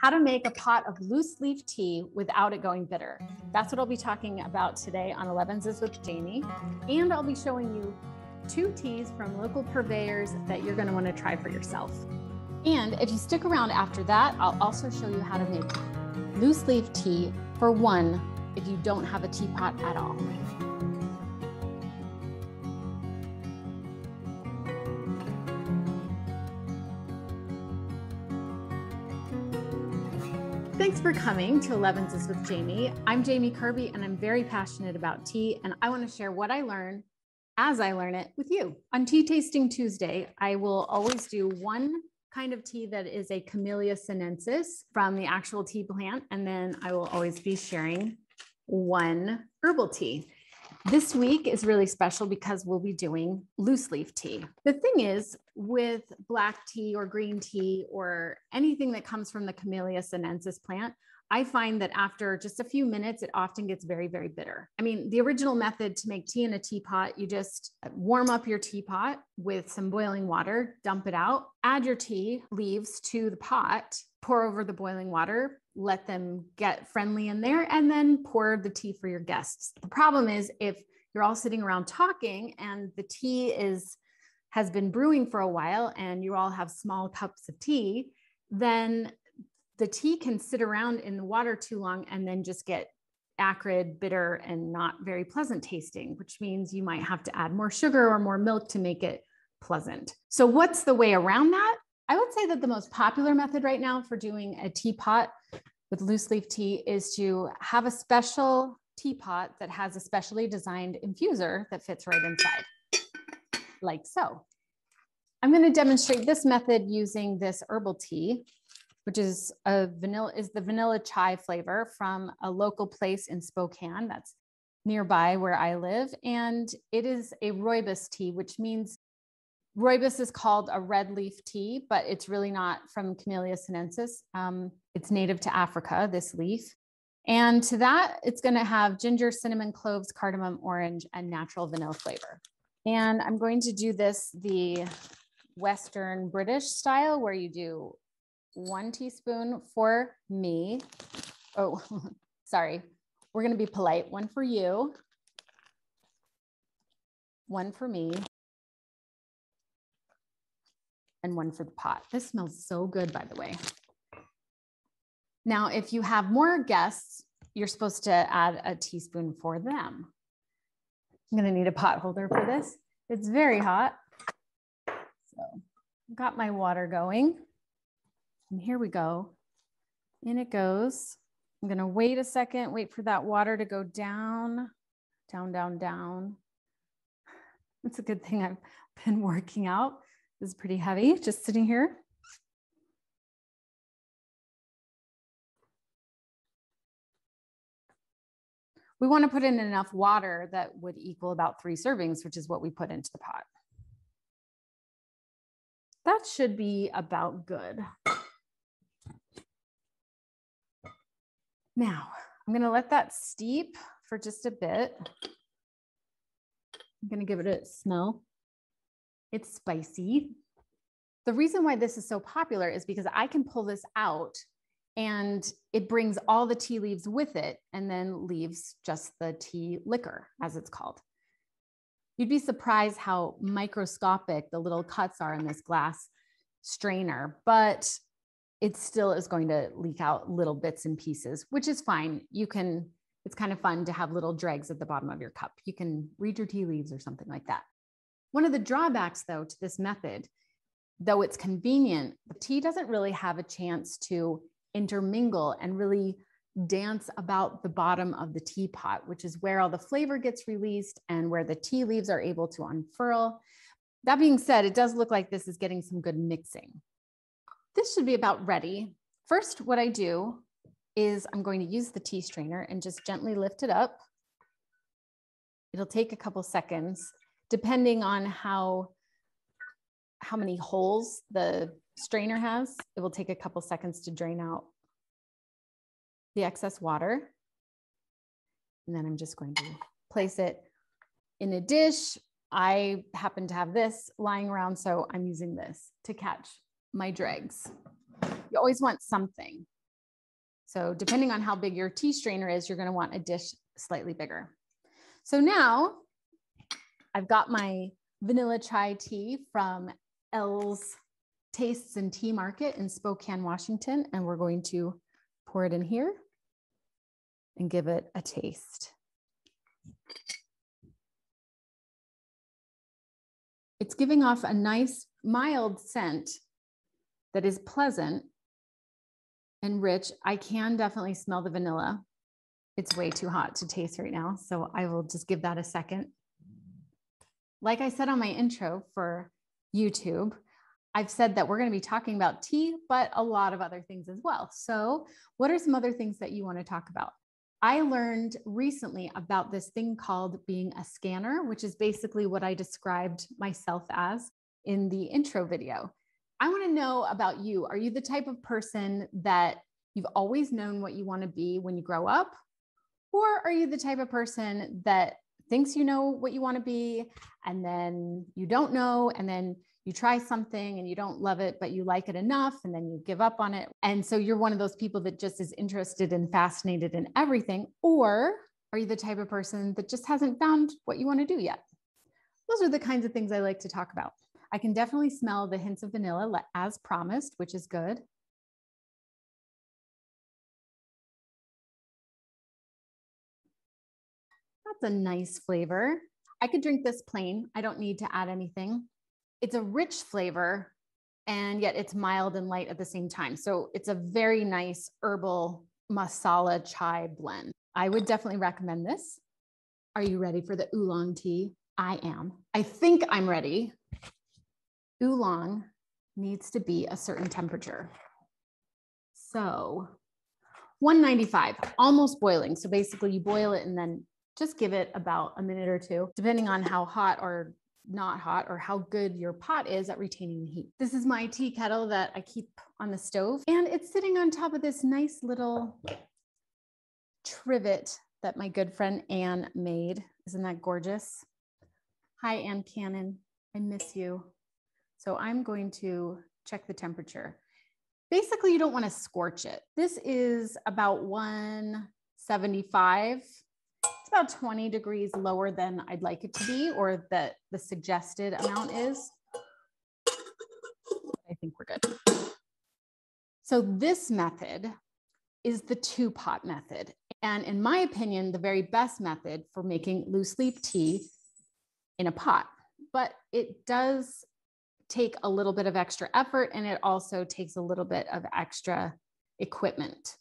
how to make a pot of loose leaf tea without it going bitter. That's what I'll be talking about today on Elevenses with Jamie. And I'll be showing you 2 teas from local purveyors that you're gonna wanna try for yourself. And if you stick around after that, I'll also show you how to make loose leaf tea for one if you don't have a teapot at all. Thanks for coming to Elevenses with Jamie. I'm Jamie Kirby and I'm very passionate about tea, and I want to share what I learn as I learn it with you. On Tea Tasting Tuesday, I will always do one kind of tea that is a Camellia sinensis from the actual tea plant, and then I will always be sharing one herbal tea. This week is really special because we'll be doing loose leaf tea. The thing is, with black tea or green tea or anything that comes from the Camellia sinensis plant, I find that after just a few minutes, it often gets very, very bitter. I mean, the original method to make tea in a teapot, you just warm up your teapot with some boiling water, dump it out, add your tea leaves to the pot, pour over the boiling water, let them get friendly in there, and then pour the tea for your guests. The problem is if you're all sitting around talking and the tea has been brewing for a while and you all have small cups of tea, then the tea can sit around in the water too long and then just get acrid, bitter, and not very pleasant tasting, which means you might have to add more sugar or more milk to make it pleasant. So what's the way around that? I would say that the most popular method right now for doing a teapot with loose leaf tea is to have a special teapot that has a specially designed infuser that fits right inside, like so. I'm going to demonstrate this method using this herbal tea, which is the vanilla chai flavor from a local place in Spokane that's nearby where I live. And it is a rooibos tea, which means rooibos is called a red leaf tea, but it's really not from Camellia sinensis. It's native to Africa, this leaf. And to that, it's going to have ginger, cinnamon, cloves, cardamom, orange, and natural vanilla flavor. And I'm going to do this the Western British style, where you do 1 teaspoon for me. Oh, sorry. We're going to be polite. 1 for you, 1 for me, and 1 for the pot. This smells so good, by the way. Now, if you have more guests, you're supposed to add a teaspoon for them. I'm going to need a pot holder for this. It's very hot. So got my water going. And here we go. In it goes. I'm going to wait a second, wait for that water to go down, down, down, down. It's a good thing I've been working out. This is pretty heavy, just sitting here. We want to put in enough water that would equal about 3 servings, which is what we put into the pot. That should be about good. Now, I'm going to let that steep for just a bit. I'm going to give it a smell. It's spicy. The reason why this is so popular is because I can pull this out and it brings all the tea leaves with it and then leaves just the tea liquor, as it's called. You'd be surprised how microscopic the little cuts are in this glass strainer, but it still is going to leak out little bits and pieces, which is fine. It's kind of fun to have little dregs at the bottom of your cup. You can read your tea leaves or something like that. One of the drawbacks, though, to this method, though it's convenient, the tea doesn't really have a chance to intermingle and really dance about the bottom of the teapot, which is where all the flavor gets released and where the tea leaves are able to unfurl. That being said, it does look like this is getting some good mixing. This should be about ready. First, what I do is I'm going to use the tea strainer and just gently lift it up. It'll take a couple seconds, depending on how many holes the strainer has. It will take a couple seconds to drain out the excess water. And then I'm just going to place it in a dish. I happen to have this lying around, so I'm using this to catch my dregs. You always want something. So depending on how big your tea strainer is, you're going to want a dish slightly bigger. So now I've got my vanilla chai tea from Elz' Tastes and Tea Market in Spokane, Washington, and we're going to pour it in here and give it a taste. It's giving off a nice mild scent that is pleasant and rich. I can definitely smell the vanilla. It's way too hot to taste right now, so I will just give that a second. Like I said on my intro for YouTube, I've said that we're going to be talking about tea, but a lot of other things as well. So what are some other things that you want to talk about? I learned recently about this thing called being a scanner, which is basically what I described myself as in the intro video. I want to know about you. Are you the type of person that you've always known what you want to be when you grow up? Or are you the type of person that thinks you know what you want to be, and then you don't know, and then you try something and you don't love it, but you like it enough, and then you give up on it? And so you're one of those people that just is interested and fascinated in everything. Or are you the type of person that just hasn't found what you want to do yet? Those are the kinds of things I like to talk about. I can definitely smell the hints of vanilla as promised, which is good. That's a nice flavor. I could drink this plain. I don't need to add anything. It's a rich flavor, and yet it's mild and light at the same time. So it's a very nice herbal masala chai blend. I would definitely recommend this. Are you ready for the oolong tea? I am. I think I'm ready. Oolong needs to be a certain temperature. So 195, almost boiling. So basically you boil it and then just give it about a minute or two, depending on how hot or not hot or how good your pot is at retaining the heat. This is my tea kettle that I keep on the stove, and it's sitting on top of this nice little trivet that my good friend Anne made. Isn't that gorgeous? Hi, Anne Cannon. I miss you. So I'm going to check the temperature. Basically, you don't want to scorch it. This is about 175. It's about 20 degrees lower than I'd like it to be, or that the suggested amount is. I think we're good. So this method is the two-pot method. And in my opinion, the very best method for making loose leaf tea in a pot, but it does take a little bit of extra effort, and it also takes a little bit of extra equipment.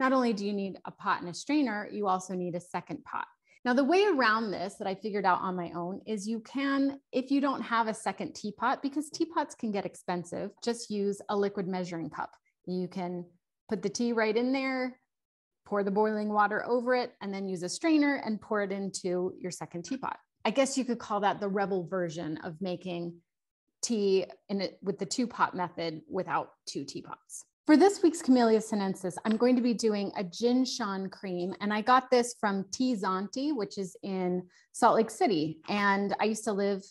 Not only do you need a pot and a strainer, you also need a second pot. Now, the way around this that I figured out on my own is you can, if you don't have a second teapot, because teapots can get expensive, just use a liquid measuring cup. You can put the tea right in there, pour the boiling water over it, and then use a strainer and pour it into your second teapot. I guess you could call that the rebel version of making tea with the two-pot method without two teapots. For this week's Camellia sinensis, I'm going to be doing a Gin Shan Creme, and I got this from Tea Zaanti, which is in Salt Lake City. And I used to live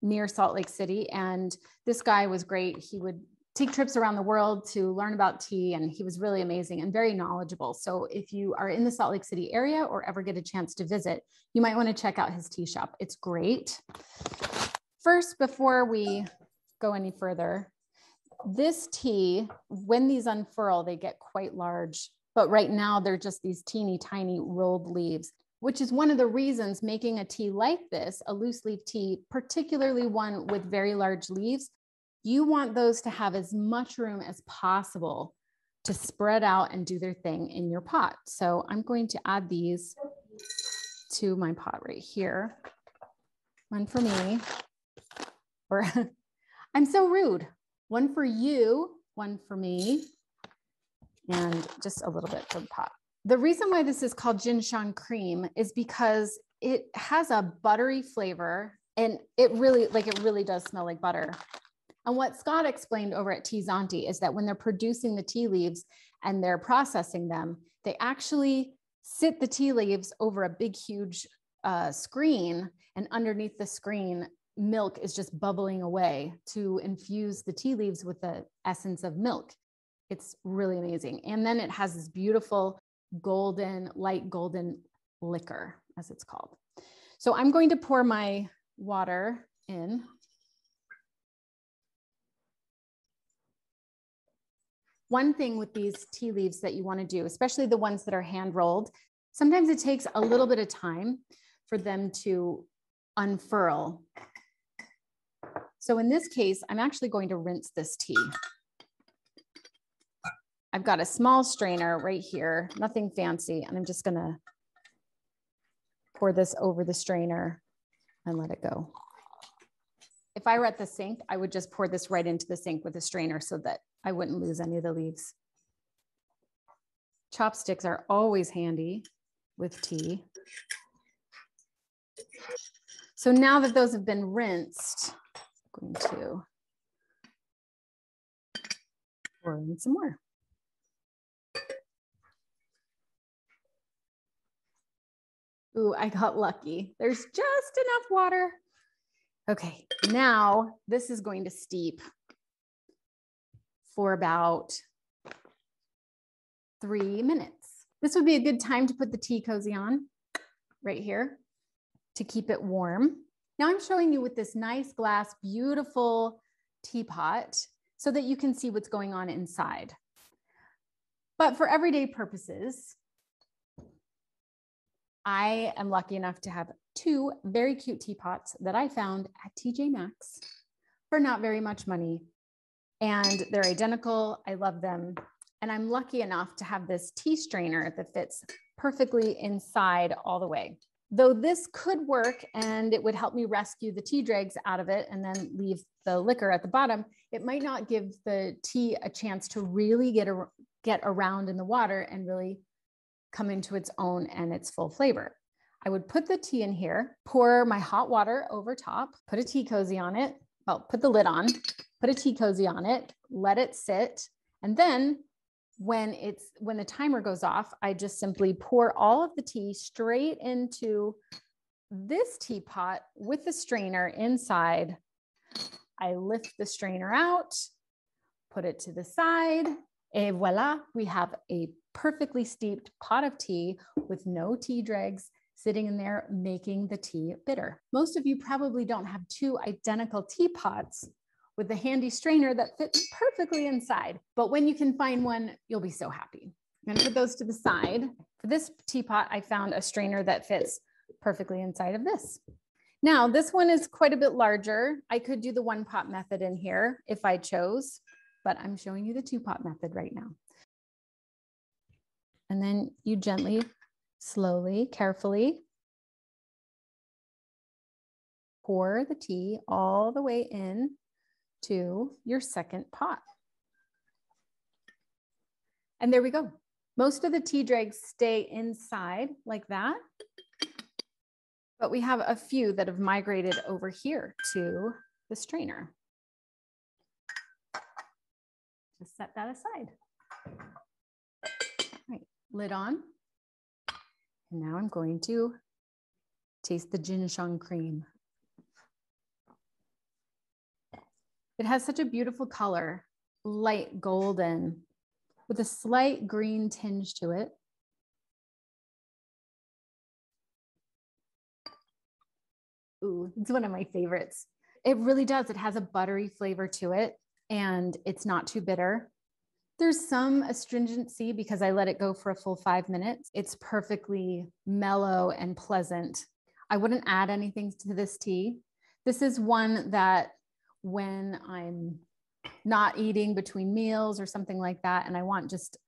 near Salt Lake City, and this guy was great. He would take trips around the world to learn about tea, and he was really amazing and very knowledgeable. So if you are in the Salt Lake City area or ever get a chance to visit, you might want to check out his tea shop. It's great. First, before we go any further, this tea, when these unfurl, they get quite large, but right now they're just these teeny tiny rolled leaves, which is one of the reasons making a tea like this, a loose leaf tea, particularly one with very large leaves, you want those to have as much room as possible to spread out and do their thing in your pot. So I'm going to add these to my pot right here. One for me. I'm so rude. One for you, one for me, and just a little bit for the pot. The reason why this is called Gin Shan Creme is because it has a buttery flavor, and it really does smell like butter. And what Scott explained over at Tea Zaanti is that when they're producing the tea leaves and they're processing them, they actually sit the tea leaves over a big, huge screen, and underneath the screen, milk is just bubbling away to infuse the tea leaves with the essence of milk. It's really amazing. And then it has this beautiful golden, light golden liquor, as it's called. So I'm going to pour my water in. One thing with these tea leaves that you want to do, especially the ones that are hand rolled, sometimes it takes a little bit of time for them to unfurl. So in this case, I'm actually going to rinse this tea. I've got a small strainer right here, nothing fancy, and I'm just gonna pour this over the strainer and let it go. If I were at the sink, I would just pour this right into the sink with a strainer so that I wouldn't lose any of the leaves. Chopsticks are always handy with tea. So now that those have been rinsed, I'm going to pour in some more. Ooh, I got lucky. There's just enough water. Okay, now this is going to steep for about 3 minutes. This would be a good time to put the tea cozy on right here to keep it warm. Now I'm showing you with this nice glass, beautiful teapot so that you can see what's going on inside. But for everyday purposes, I am lucky enough to have two very cute teapots that I found at TJ Maxx for not very much money. And they're identical. I love them. And I'm lucky enough to have this tea strainer that fits perfectly inside all the way. Though this could work and it would help me rescue the tea dregs out of it and then leave the liquor at the bottom, it might not give the tea a chance to really get around in the water and really come into its own and its full flavor. I would put the tea in here, pour my hot water over top, put a tea cozy on it, well, put the lid on, put a tea cozy on it, let it sit. And then when the timer goes off, I just simply pour all of the tea straight into this teapot with the strainer inside. I lift the strainer out, put it to the side, and voila, we have a perfectly steeped pot of tea with no tea dregs sitting in there making the tea bitter. Most of you probably don't have two identical teapots with a handy strainer that fits perfectly inside, but when you can find one, you'll be so happy. I'm gonna put those to the side. For this teapot, I found a strainer that fits perfectly inside of this. Now, this one is quite a bit larger. I could do the one pot method in here if I chose, but I'm showing you the two pot method right now. And then you gently, slowly, carefully pour the tea all the way in to your second pot. And there we go. Most of the tea dregs stay inside like that, but we have a few that have migrated over here to the strainer. Just set that aside. Lid on. And now I'm going to taste the Gin Shan Creme. It has such a beautiful color, light golden, with a slight green tinge to it. Ooh, it's one of my favorites. It really does. It has a buttery flavor to it, and it's not too bitter. There's some astringency because I let it go for a full 5 minutes. It's perfectly mellow and pleasant. I wouldn't add anything to this tea. This is one that when I'm not eating between meals or something like that, and I want just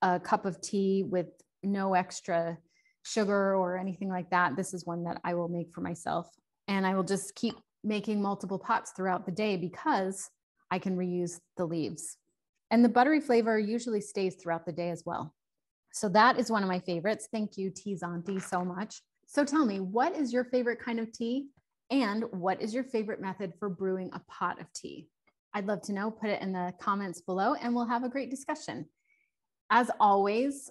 a cup of tea with no extra sugar or anything like that, this is one that I will make for myself. And I will just keep making multiple pots throughout the day because I can reuse the leaves. And the buttery flavor usually stays throughout the day as well. So that is one of my favorites. Thank you, Tea Zaanti, so much. So tell me, what is your favorite kind of tea? And what is your favorite method for brewing a pot of tea? I'd love to know. Put it in the comments below and we'll have a great discussion. As always,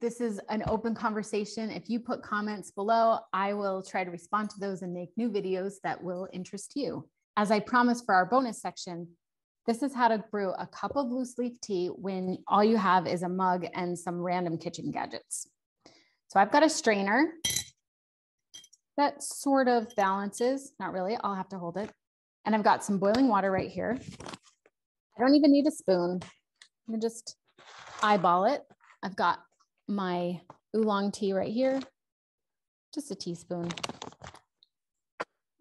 this is an open conversation. If you put comments below, I will try to respond to those and make new videos that will interest you. As I promised for our bonus section, This is how to brew a cup of loose leaf tea when all you have is a mug and some random kitchen gadgets. So I've got a strainer that sort of balances, not really, I'll have to hold it. And I've got some boiling water right here. I don't even need a spoon. You can just eyeball it. I've got my oolong tea right here, just a teaspoon.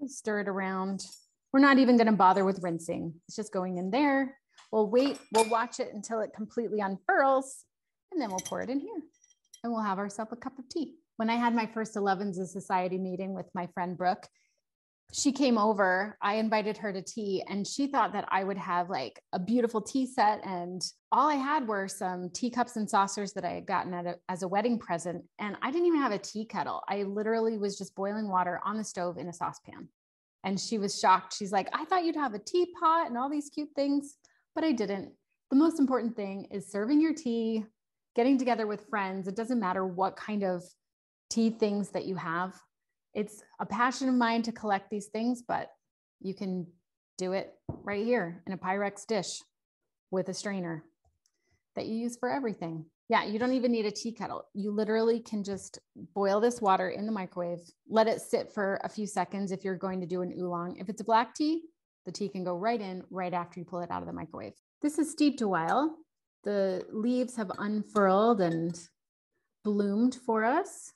Stir it around. We're not even going to bother with rinsing. It's just going in there. We'll wait. We'll watch it until it completely unfurls, and then we'll pour it in here and we'll have ourselves a cup of tea. When I had my first Elevenses Society meeting with my friend Brooke, she came over, I invited her to tea, and she thought that I would have like a beautiful tea set. And all I had were some teacups and saucers that I had gotten as a wedding present. And I didn't even have a tea kettle. I literally was just boiling water on the stove in a saucepan. And she was shocked. She's like, I thought you'd have a teapot and all these cute things, but I didn't. The most important thing is serving your tea, getting together with friends. It doesn't matter what kind of tea things that you have. It's a passion of mine to collect these things, but you can do it right here in a Pyrex dish with a strainer that you use for everything. Yeah, you don't even need a tea kettle. You literally can just boil this water in the microwave, let it sit for a few seconds if you're going to do an oolong. If it's a black tea, the tea can go right in right after you pull it out of the microwave. This is steeped a while. The leaves have unfurled and bloomed for us.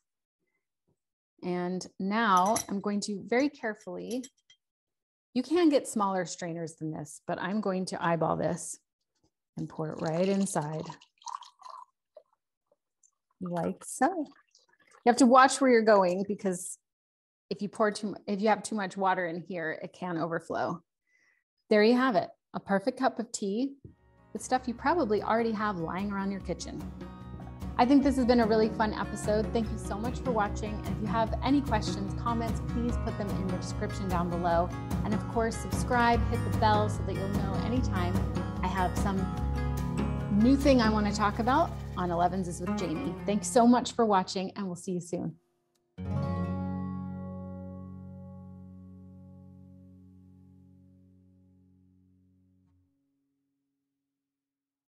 And now I'm going to very carefully, you can get smaller strainers than this, but I'm going to eyeball this and pour it right inside. Like so. You have to watch where you're going, because if you pour if you have too much water in here, it can overflow. There you have it. A perfect cup of tea with stuff you probably already have lying around your kitchen. I think this has been a really fun episode. Thank you so much for watching. And if you have any questions, comments, please put them in the description down below. And of course, subscribe, hit the bell so that you'll know anytime I have some new thing I want to talk about on Elevenses with Jamie. Thanks so much for watching, and we'll see you soon.